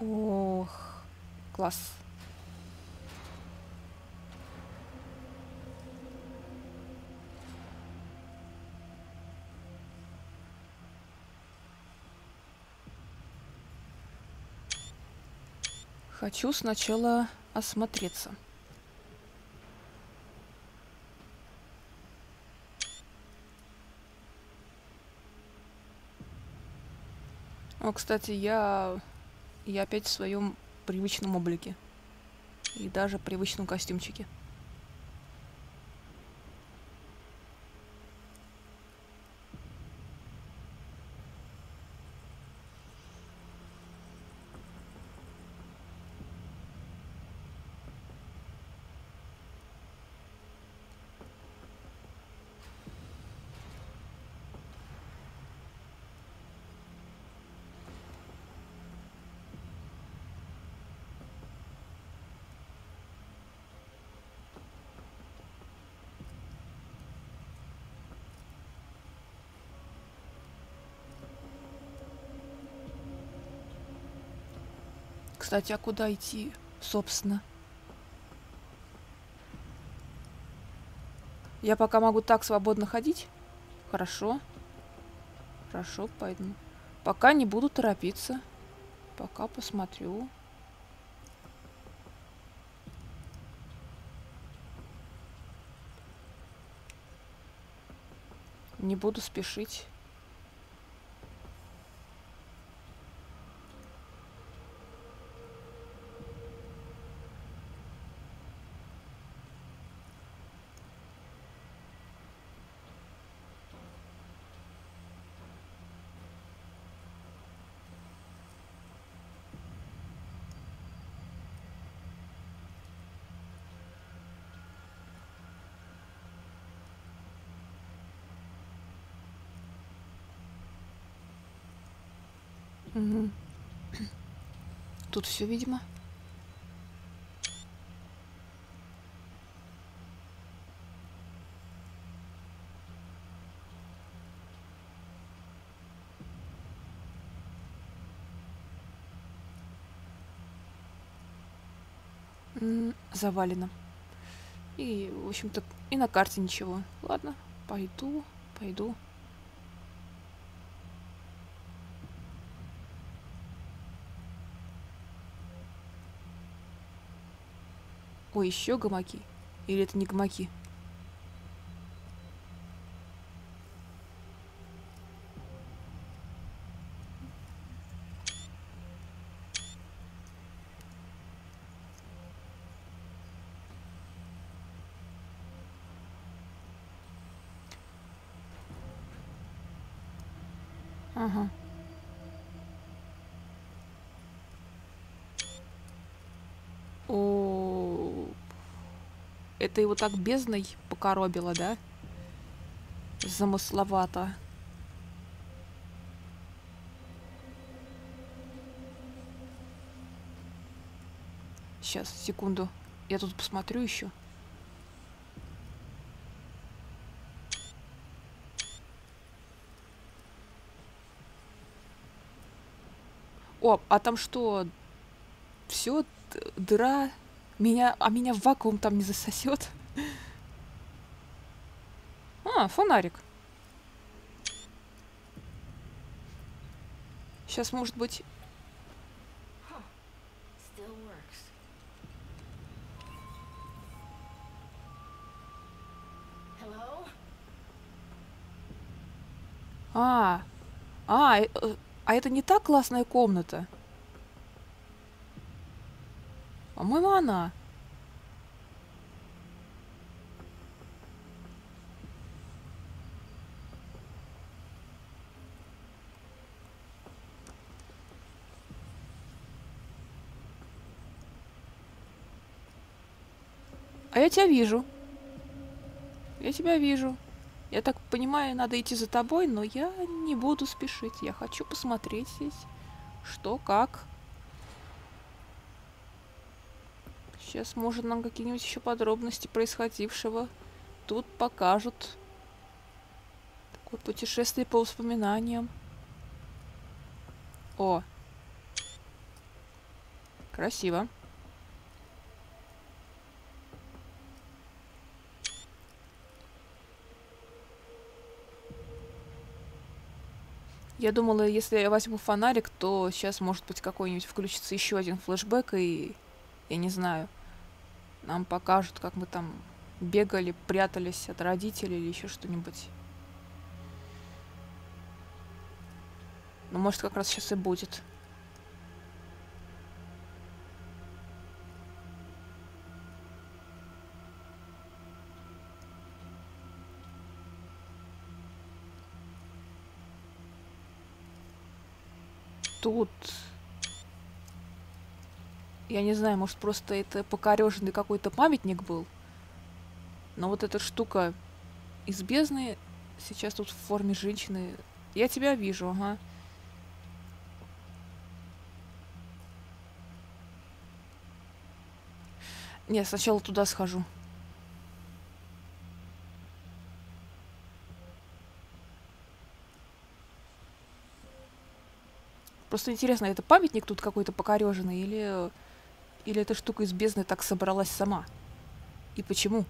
Ох, класс. Хочу сначала осмотреться. О, кстати, я опять в своем привычном облике. И даже привычном костюмчике. Кстати, а куда идти, собственно? Я пока могу так свободно ходить? Хорошо. Хорошо, пойду. Пока не буду торопиться. Пока посмотрю. Не буду спешить. Тут все, видимо. Завалено. И, в общем-то, и на карте ничего. Ладно, пойду. Ой, еще гамаки. Или это не гамаки? Ага. Это его так бездной покоробило, да? Замысловато. Сейчас, секунду. Я тут посмотрю еще. О, а там что? Все, дыра... Меня в вакуум там не засосет. А, фонарик. Сейчас, может быть... А это не та классная комната? По-моему, она. А я тебя вижу. Я так понимаю, надо идти за тобой, но я не буду спешить. Я хочу посмотреть здесь, что, как. Сейчас, может, нам какие-нибудь еще подробности происходившего тут покажут. Такое путешествие по воспоминаниям. О! Красиво. Я думала, если я возьму фонарик, то сейчас, может быть, какой-нибудь включится еще один флешбэк, и, я не знаю, нам покажут, как мы там бегали, прятались от родителей или еще что-нибудь. Ну, может, как раз сейчас и будет. Тут, я не знаю, может, просто это покореженный какой-то памятник был, но вот эта штука из бездны сейчас тут в форме женщины. Я тебя вижу, ага. Не, сначала туда схожу. Просто интересно, это памятник тут какой-то покореженный, или эта штука из бездны так собралась сама? И почему?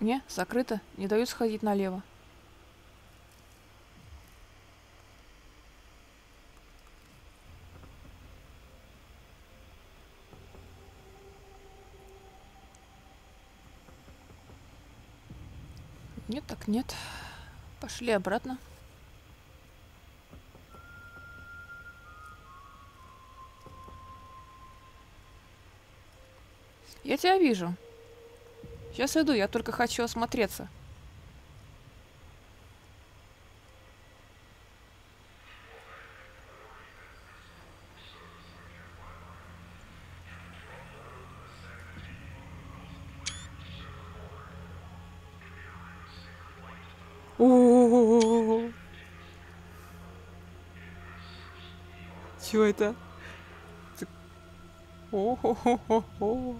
Не, закрыто. Не дают сходить налево. Нет, так нет. Пошли обратно. Я тебя вижу. Сейчас иду, я только хочу осмотреться. О-о-о-о-о-о. Чё это? О-хо-хо-хо-хо.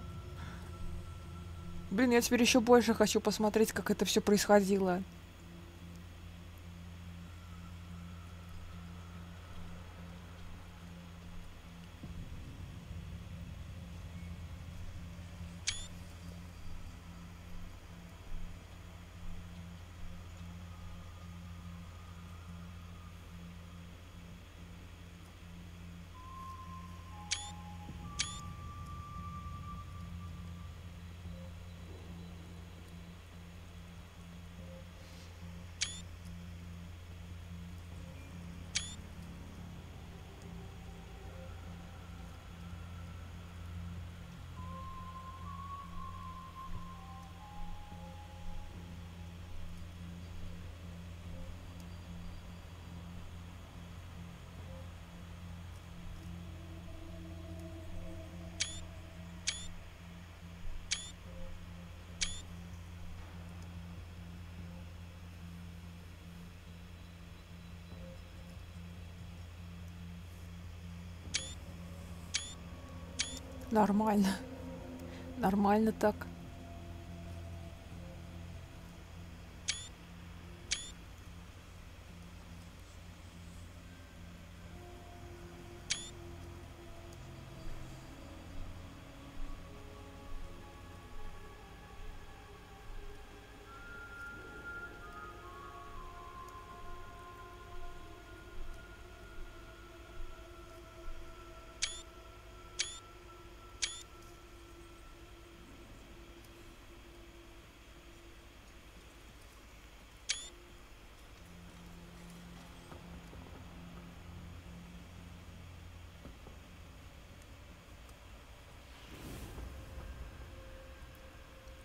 Блин, я теперь еще больше хочу посмотреть, как это все происходило. Нормально. Нормально так.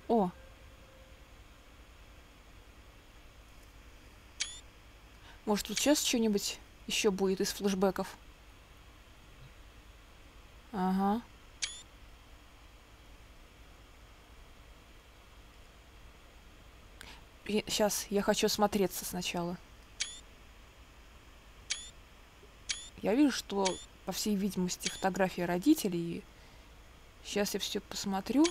О! Может, тут сейчас что-нибудь еще будет из флешбеков? Ага. Сейчас, я хочу смотреться сначала. Я вижу, что, по всей видимости, фотография родителей. Сейчас я все посмотрю.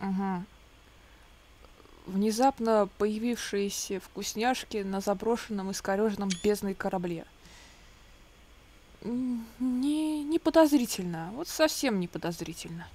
Угу. Внезапно появившиеся вкусняшки на заброшенном искореженном бездной корабле. Не подозрительно. Вот совсем не подозрительно.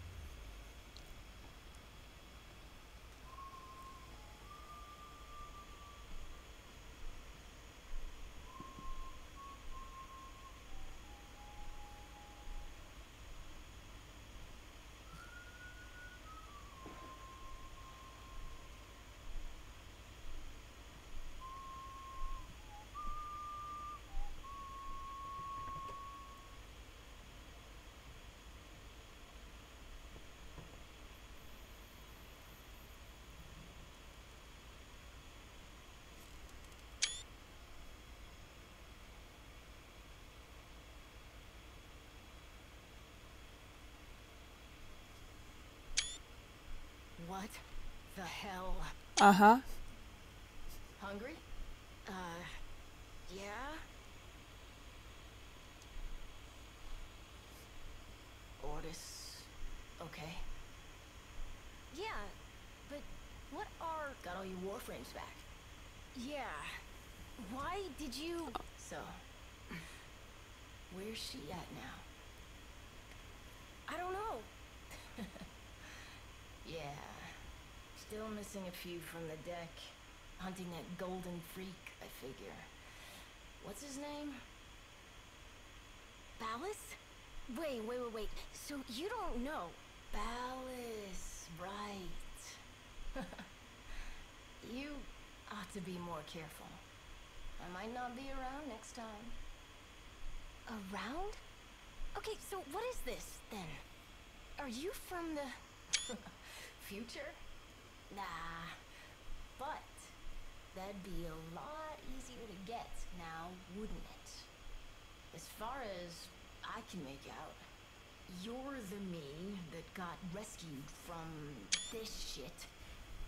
Ага. Still missing a few from the deck. Hunting that golden freak, I figure. What's his name? Ballas? Wait. So you don't know Ballas, right? You ought to be more careful. I might not be around next time. Around? Okay, so what is this then? Are you from the future? Nah, but that'd be a lot easier to get now, wouldn't it? As far as I can make out, you're the me that got rescued from this shit,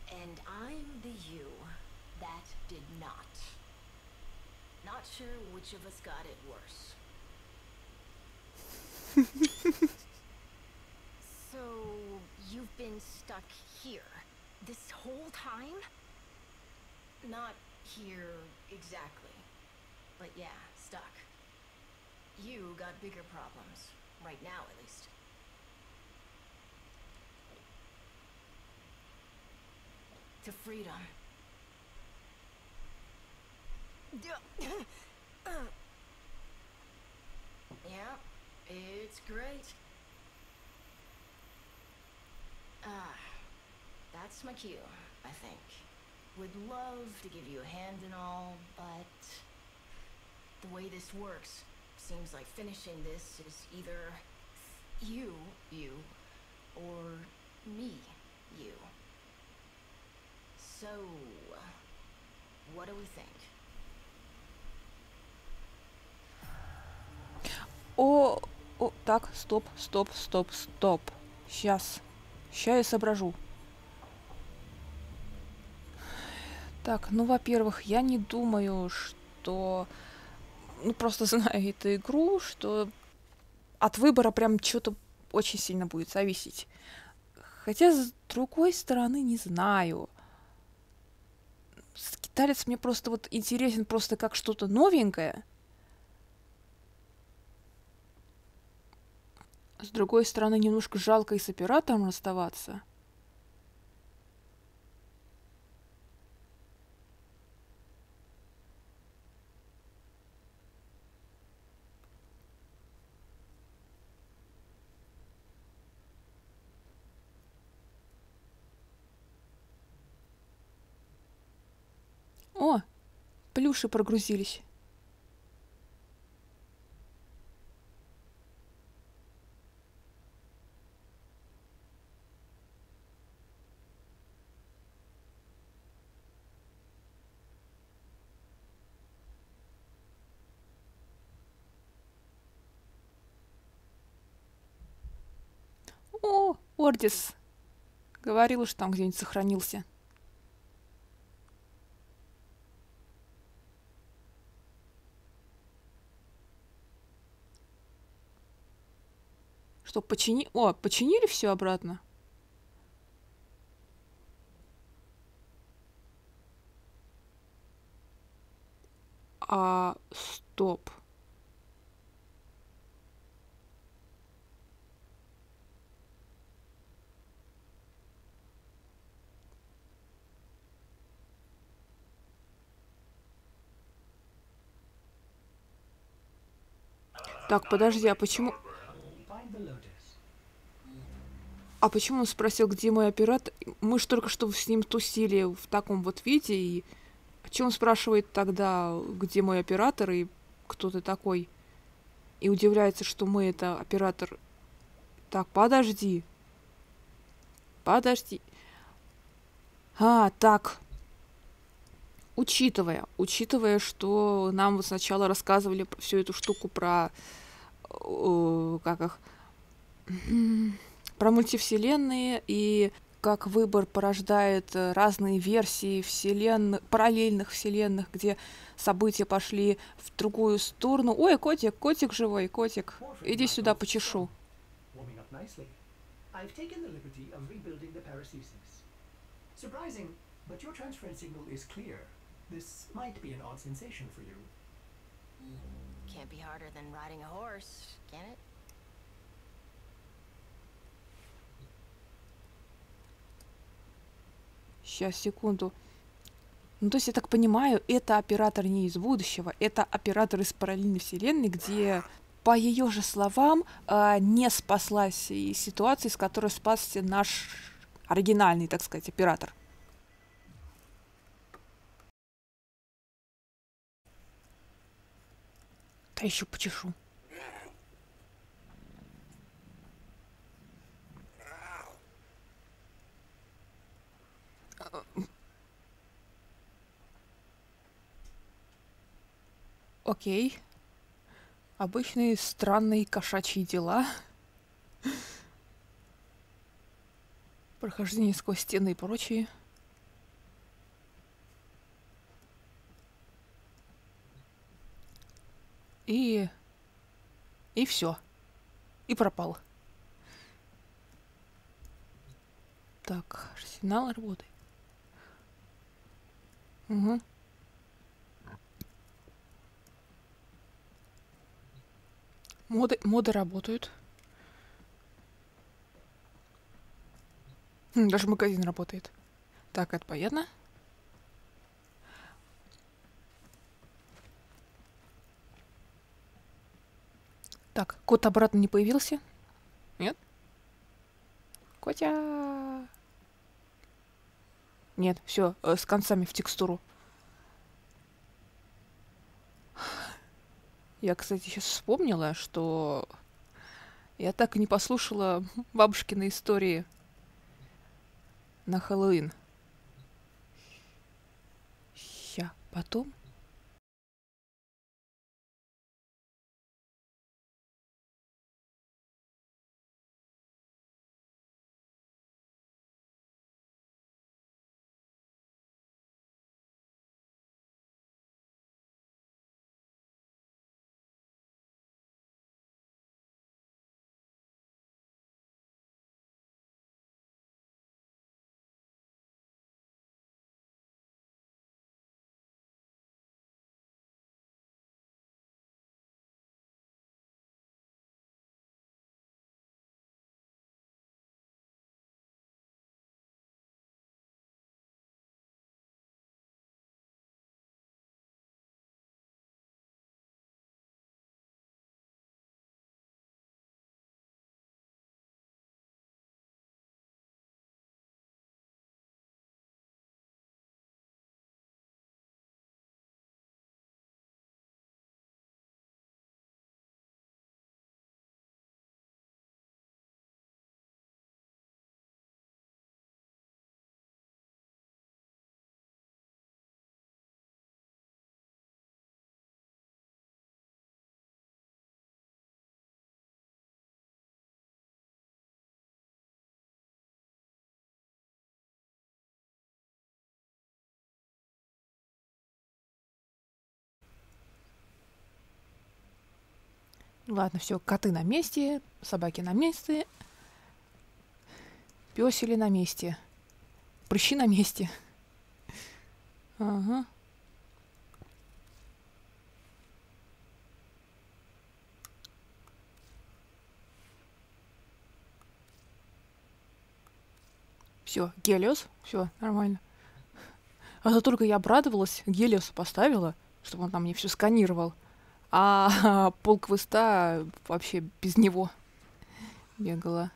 and I'm the you that did not. Not sure which of us got it worse. So, you've been stuck here. This whole time? Not here exactly, but yeah, stuck. You got bigger problems, right now at least. To freedom. Yeah, it's great. That's my cue, I think. Would love to give you a hand and all, but the way this works, seems like finishing this is either you, or me, you. So, what do we think? О, так, стоп. Сейчас я соображу. Так, ну, во-первых, я не думаю, что... Ну, просто знаю эту игру, что от выбора прям что-то очень сильно будет зависеть. Хотя, с другой стороны, не знаю. Скиталец мне просто вот интересен просто как что-то новенькое. С другой стороны, немножко жалко и с оператором расставаться. Люши прогрузились. О, Ордис! Говорила, что там где-нибудь сохранился. Что, почини... О, починили все обратно? А, стоп. Так, подожди, а почему... А почему он спросил, где мой оператор? Мы же только что с ним тусили в таком вот виде, и... О чем он спрашивает тогда, где мой оператор и кто ты такой? И удивляется, что мы это оператор... Так, подожди. Подожди. А, так. Учитывая, что нам вот сначала рассказывали всю эту штуку про... Как их... Про мультивселенные и как выбор порождает разные версии вселенных, параллельных вселенных, где события пошли в другую сторону. Ой, котик, котик живой, котик, иди сюда, почешу. Сейчас, секунду. Ну, то есть, я так понимаю, это оператор не из будущего, это оператор из параллельной вселенной, где, по ее же словам, не спаслась и ситуация, с которой спасся наш оригинальный, так сказать, оператор. Да еще почешу. Окей. Обычные странные кошачьи дела. Прохождение сквозь стены и прочее. И все. И пропал. Так, сигнал работает. Угу. Моды работают. Даже магазин работает. Так, это понятно. Так, кот обратно не появился? Нет? Котя! Нет, все, с концами в текстуру. Я, кстати, сейчас вспомнила, что я так и не послушала бабушкины истории на Хэллоуин. Ща, потом. Ладно, все, коты на месте, собаки на месте, пёсели на месте, прыщи на месте. Ага. Все, Гелиос, все нормально. А то только я обрадовалась, Гелиоса поставила, чтобы он там мне все сканировал. А полквеста вообще без него бегала.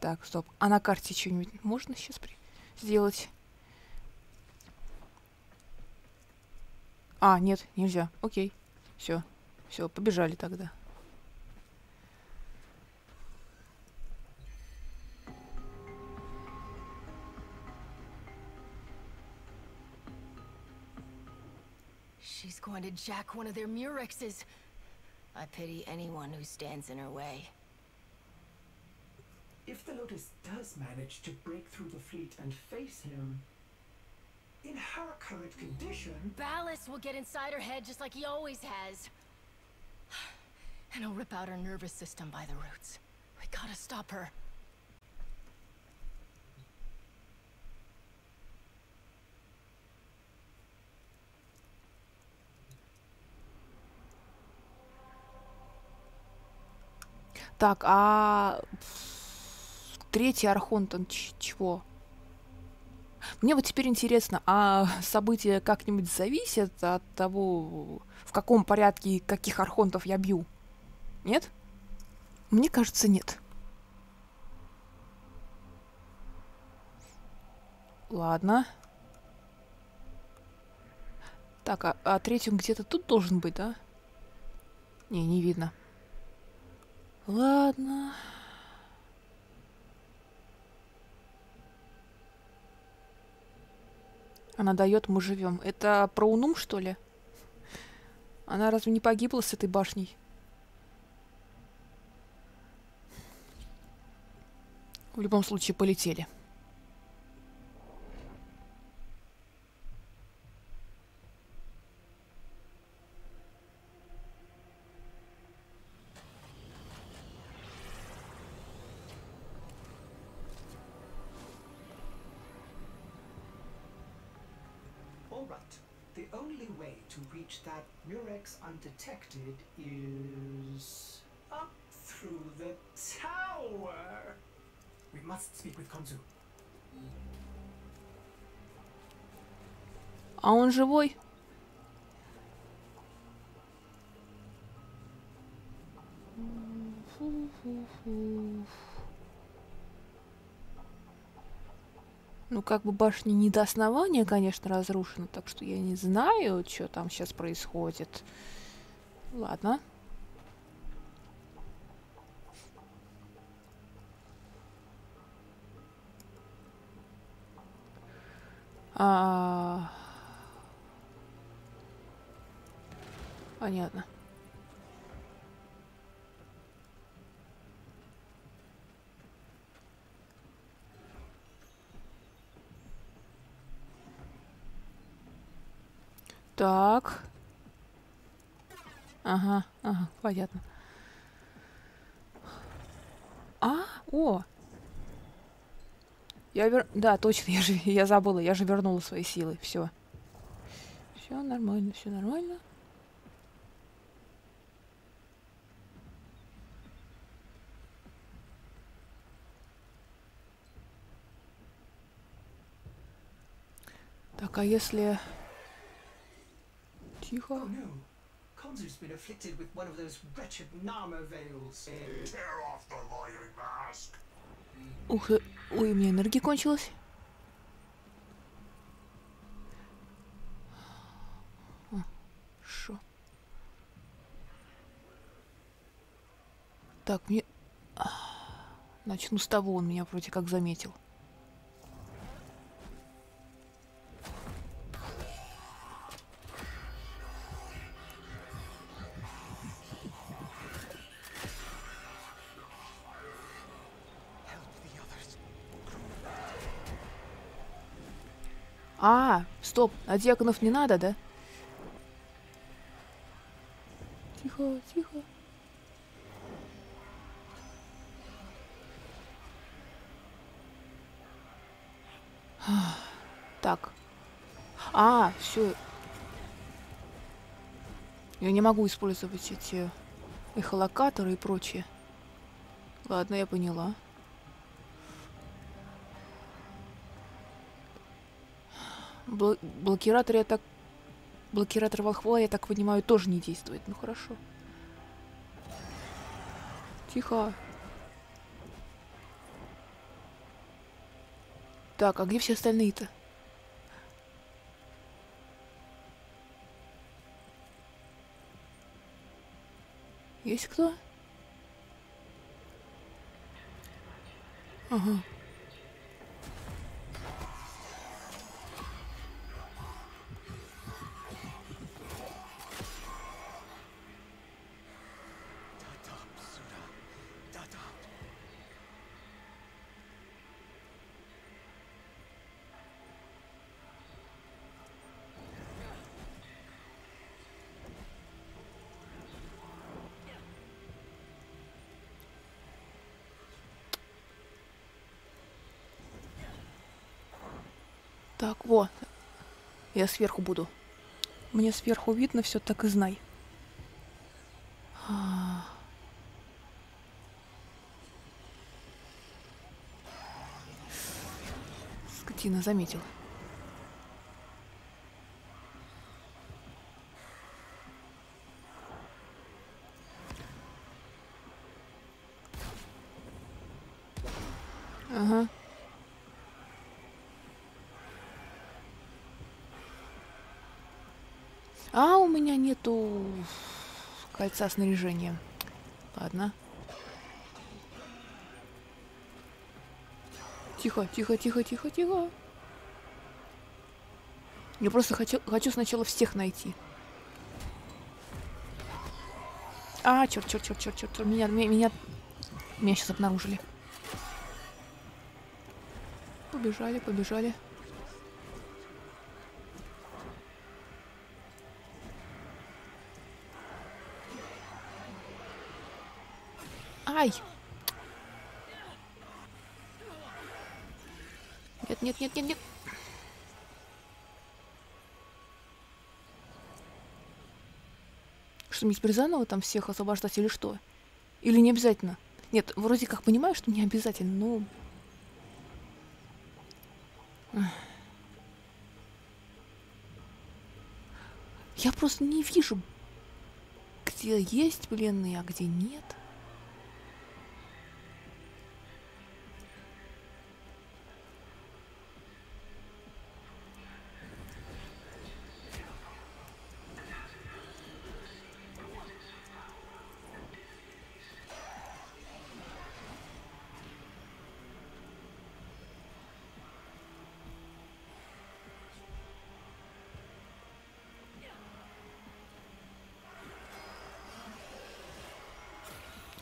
Так, стоп. А на карте что-нибудь можно сейчас сделать? А, нет, нельзя. Окей. Все. Все, побежали тогда. She's going to jack one of their murexes. I pity anyone who stands in her way. If the Lotus does manage to break through the fleet and face him, in her current condition... Ballas will get inside her head just like he always has. And he'll rip out her nervous system by the roots. We gotta stop her. Так, а третий Архонт, он чего? Мне вот теперь интересно, а события как-нибудь зависят от того, в каком порядке и каких Архонтов я бью? Нет? Мне кажется, нет. Ладно. Так, а третий где-то тут должен быть, да? Не, не видно. Ладно. Она дает, мы живем. Это про Унум, что ли? Она разве не погибла с этой башней? В любом случае, полетели. That murex undetected is up through the tower. We must speak with Konzu. А он живой? Ну, как бы башня не до основания, конечно, разрушена, так что я не знаю, что там сейчас происходит. Ладно. Понятно. Так. Ага, ага, понятно. А, о! Да, точно, я забыла, я же вернула свои силы. Все. Все нормально, все нормально. Так, а если... Oh no, Konzu's been afflicted with one of those wretched Nama veils. Tear off the lying mask. Ух, ой, у меня энергия кончилась. Шо? Так, мне... Начну с того, он меня вроде как заметил. А, стоп, а диаконов не надо, да? Тихо, тихо. Так. А, все. Я не могу использовать эти эхолокаторы и прочее. Ладно, я поняла. Блокиратор, я так... Блокиратор волхва, я так понимаю, тоже не действует. Ну хорошо. Тихо. Так, а где все остальные-то? Есть кто? Ага. Так, во. Я сверху буду. Мне сверху видно, все так и знай. Скотина заметила. Ага. А, у меня нету кольца снаряжения. Ладно. Тихо, тихо, тихо, тихо, тихо. Я просто хочу сначала всех найти. А, черт, черт, черт, черт, черт. Меня сейчас обнаружили. Побежали, побежали. Ай! Нет, нет, нет, нет, нет. Что, мне теперь заново там всех освобождать или что? Или не обязательно? Нет, вроде как понимаю, что не обязательно, но... Я просто не вижу, где есть пленные, а где нет.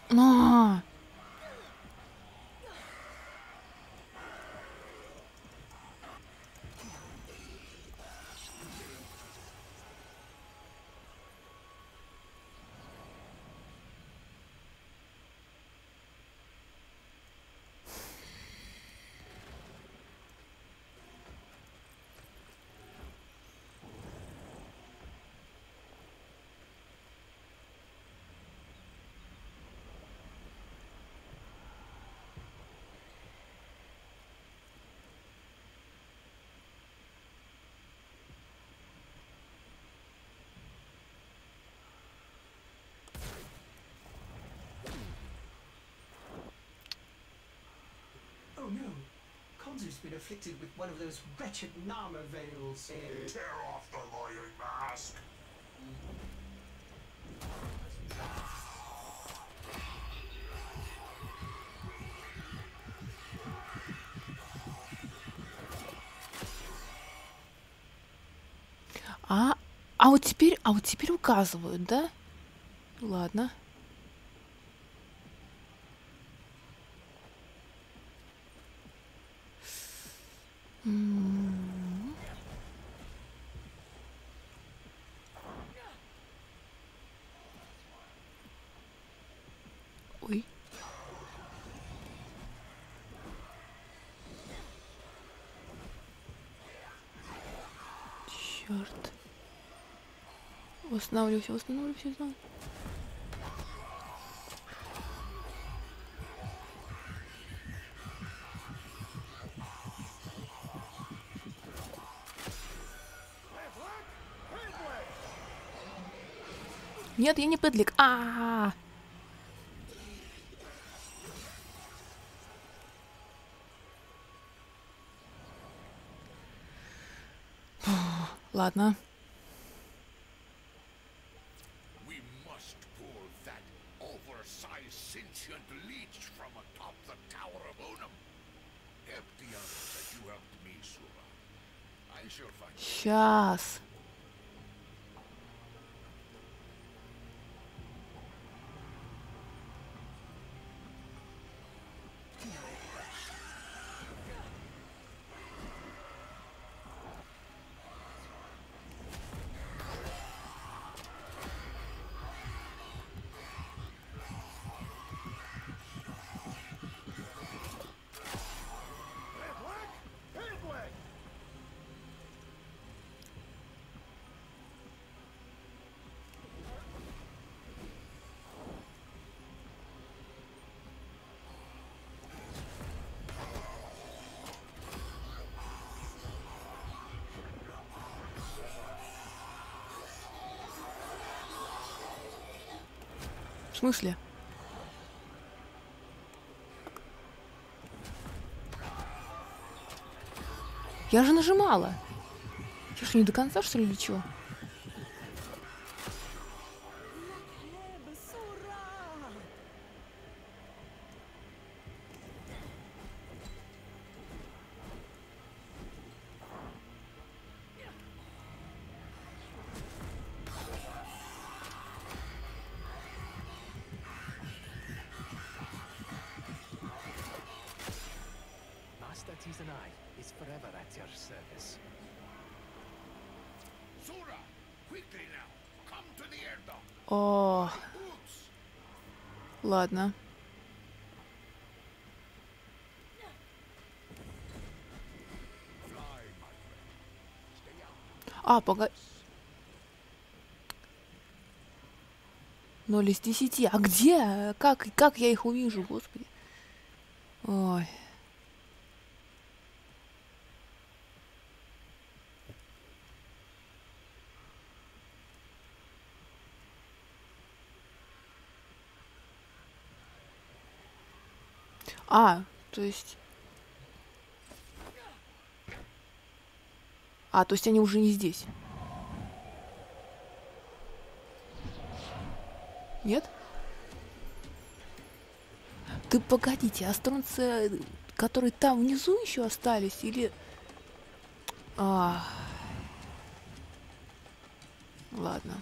На! Oh no, Konzu's been afflicted with one of those wretched Nama veils. Tear off the lying mask! А вот теперь указывают, да? Ладно. Черт. Восстанавливайся, знаю. Нет, я не педлик. А-а-а. Ладно. Сейчас. В смысле? Я же нажимала. Я что, не до конца, что ли, или чего? О, ладно. А, погоди. 0 из 10. А где? Как я их увижу, господи? Ой. А, то есть они уже не здесь. Нет? Ты погодите, а стронцы, которые там внизу еще остались, или... А... Ладно.